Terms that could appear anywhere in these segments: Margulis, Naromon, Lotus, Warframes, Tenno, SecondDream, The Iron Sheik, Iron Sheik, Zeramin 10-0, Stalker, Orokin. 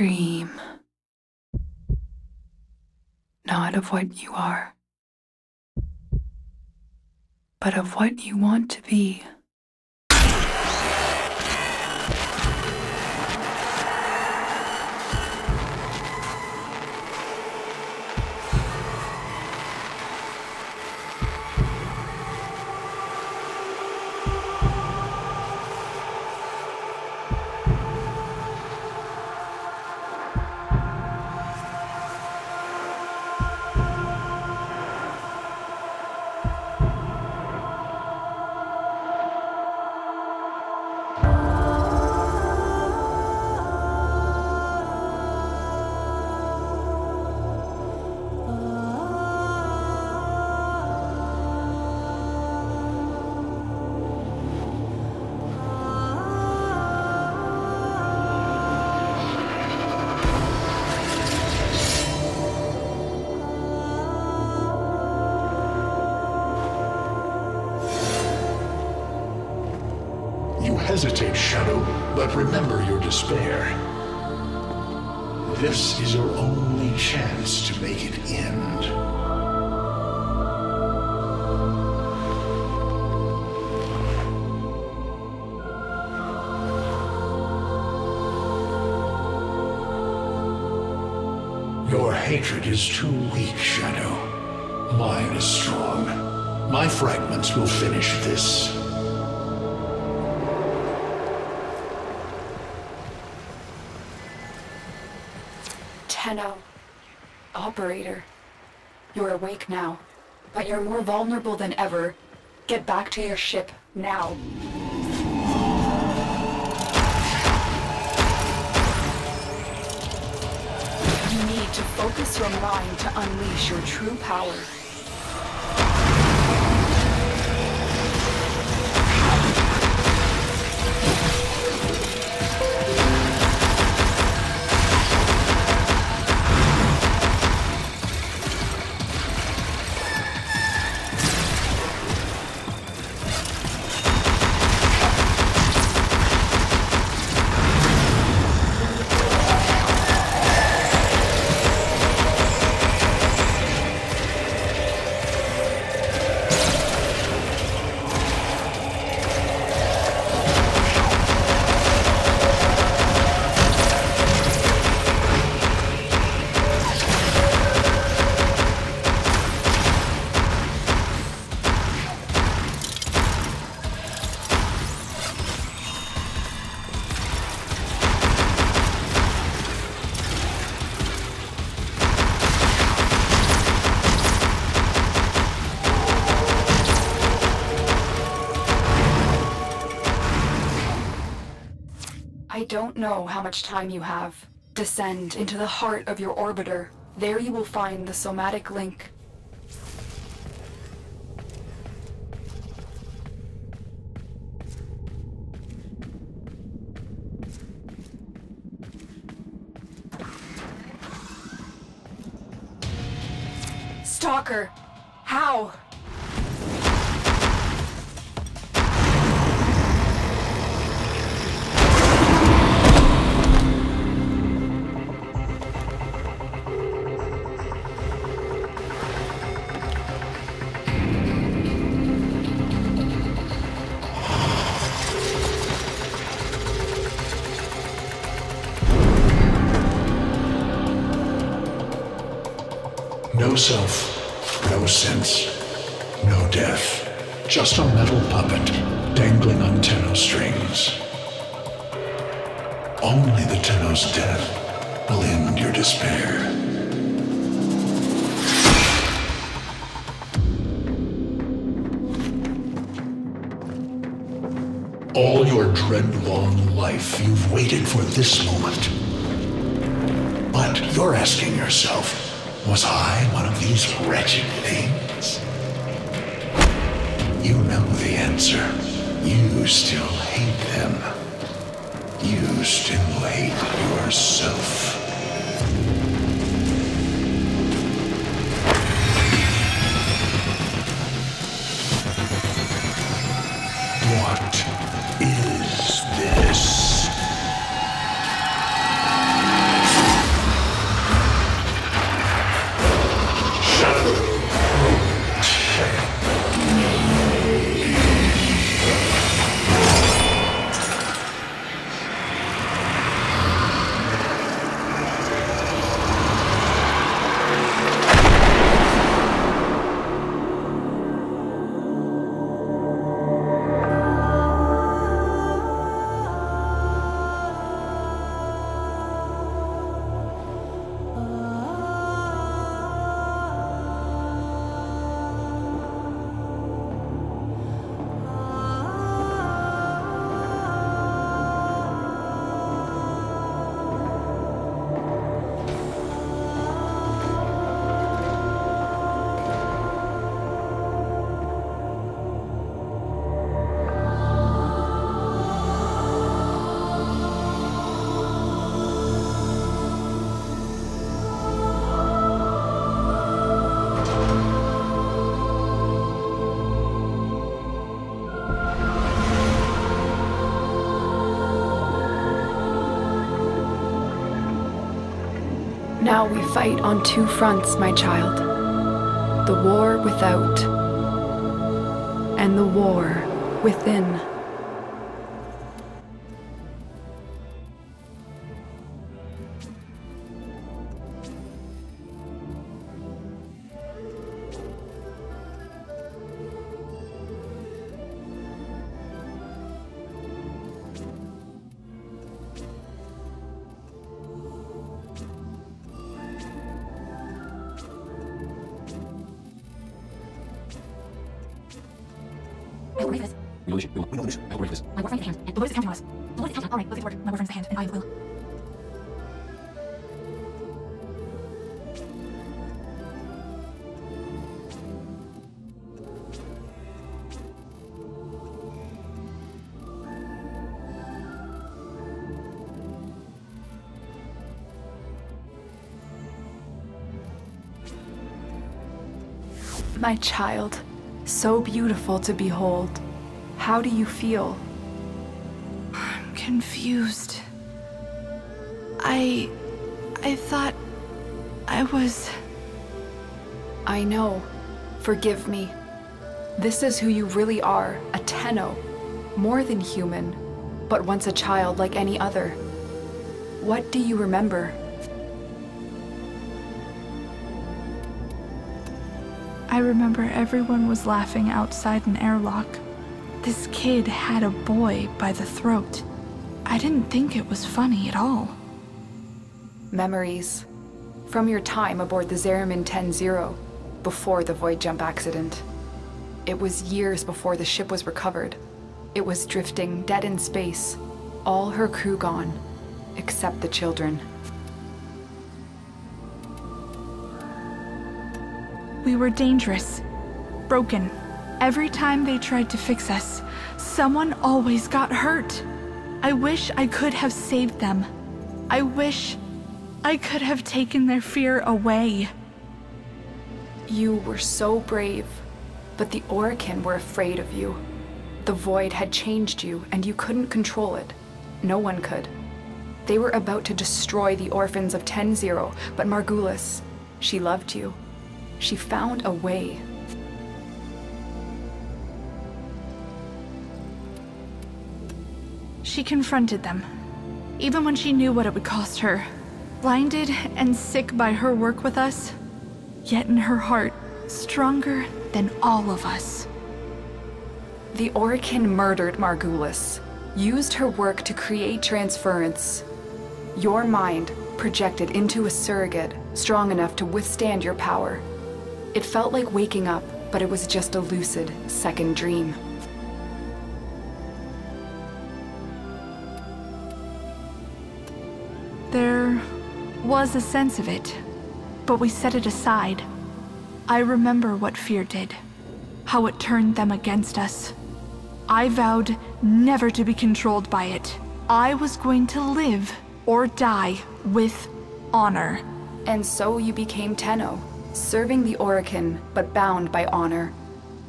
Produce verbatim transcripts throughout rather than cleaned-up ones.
dream, not of what you are, but of what you want to be. Hesitate, Shadow, but remember your despair. This is your only chance to make it end. Your hatred is too weak, Shadow. Mine is strong. My fragments will finish this. Tenno, operator, you're awake now, but you're more vulnerable than ever. Get back to your ship, now. You need to focus your mind to unleash your true power. I don't know how much time you have. Descend into the heart of your orbiter. There you will find the somatic link. Stalker! How? No self, no sense, no death. Just a metal puppet dangling on Tenno strings. Only the Tenno's death will end your despair. All your dread-long life, you've waited for this moment. But you're asking yourself, was I one of these wretched things? You know the answer. You still hate them. You still hate yourself. What is this? Now we fight on two fronts, my child. The war without, and the war within. My child, so beautiful to behold. How do you feel? I'm confused. I... I thought... I was... I know. Forgive me. This is who you really are, a Tenno. More than human, but once a child like any other. What do you remember? I remember everyone was laughing outside an airlock. This kid had a boy by the throat. I didn't think it was funny at all. Memories. From your time aboard the Zeramin ten zero, before the void jump accident. It was years before the ship was recovered. It was drifting, dead in space. All her crew gone, except the children. We were dangerous, broken. Every time they tried to fix us, someone always got hurt. I wish I could have saved them. I wish I could have taken their fear away. You were so brave, but the Orokin were afraid of you. The void had changed you, and you couldn't control it. No one could. They were about to destroy the orphans of ten zero, but Margulis, she loved you. She found a way. She confronted them, even when she knew what it would cost her. Blinded and sick by her work with us, yet in her heart, stronger than all of us. The Orokin murdered Margulis, used her work to create transference. Your mind projected into a surrogate strong enough to withstand your power. It felt like waking up, but it was just a lucid second dream. There was a sense of it, but we set it aside. I remember what fear did, how it turned them against us. I vowed never to be controlled by it. I was going to live or die with honor. And so you became Tenno. Serving the Orokin, but bound by honor.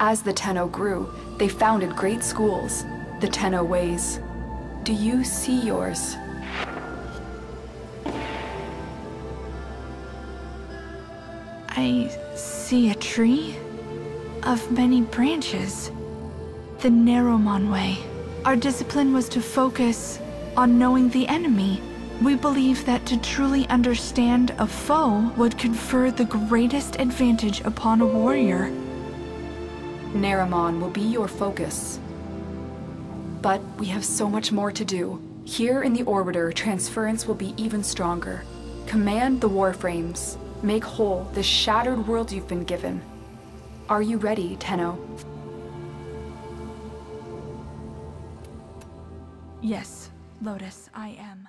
As the Tenno grew, they founded great schools, the Tenno ways. Do you see yours? I see a tree of many branches. The Naromon way. Our discipline was to focus on knowing the enemy. We believe that to truly understand a foe would confer the greatest advantage upon a warrior. Naromon will be your focus. But we have so much more to do. Here in the Orbiter, transference will be even stronger. Command the Warframes. Make whole the shattered world you've been given. Are you ready, Tenno? Yes, Lotus, I am.